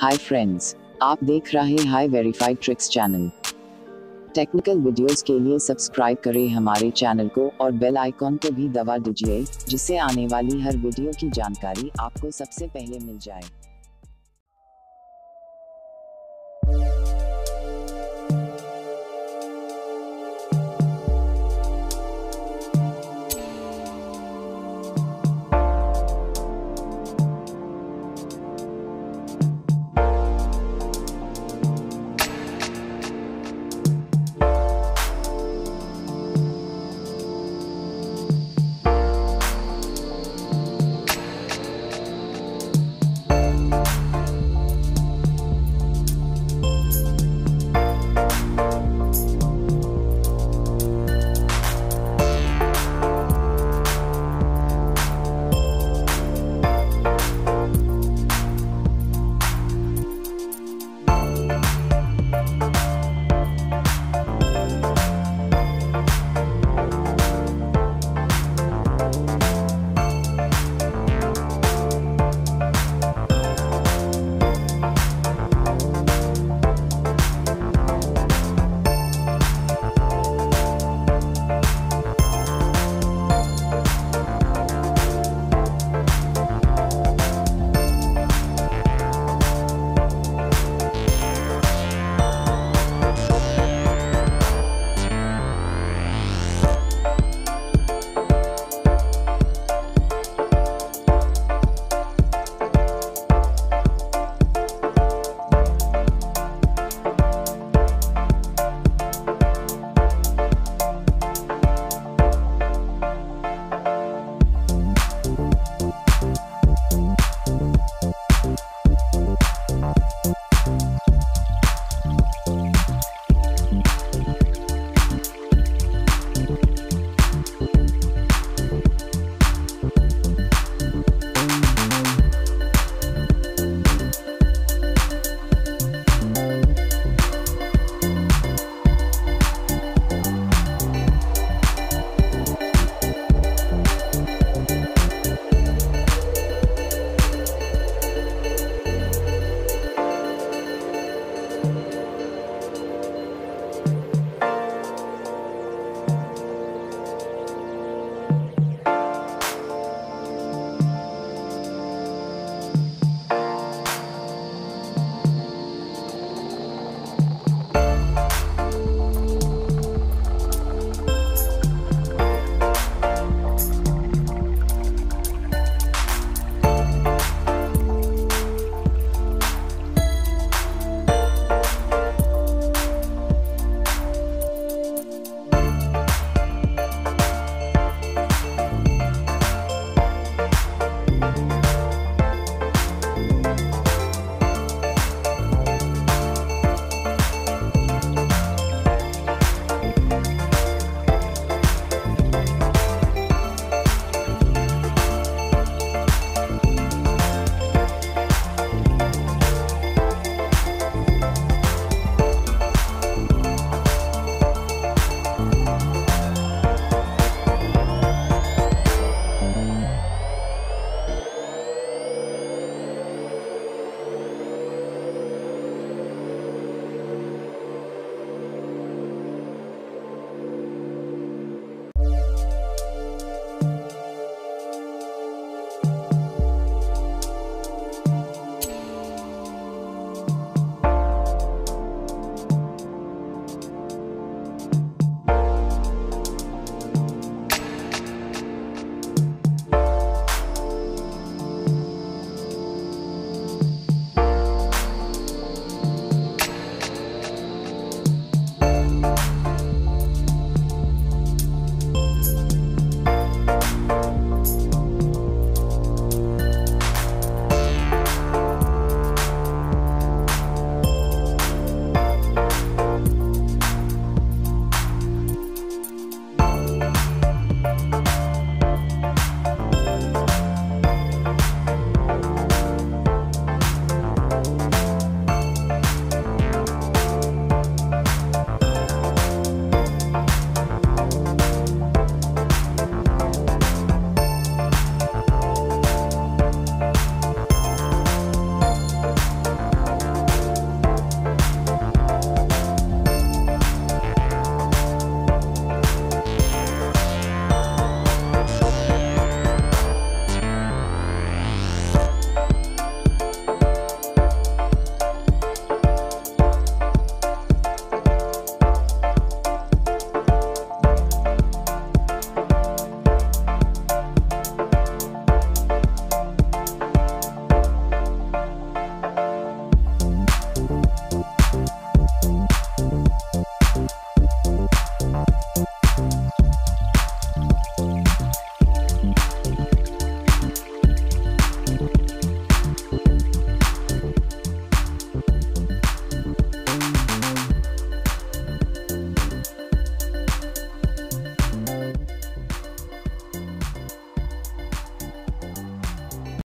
Hi friends, आप देख रहे हैं hi verified tricks channel. Technical videos के लिए सब्सक्राइब करें हमारे चैनल को और बेल आइकॉन को भी दबा दीजिए, जिससे आने वाली हर वीडियो की जानकारी आपको सबसे पहले मिल जाए।